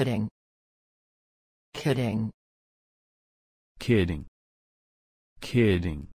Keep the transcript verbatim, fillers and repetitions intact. kidding, kidding, kidding, kidding.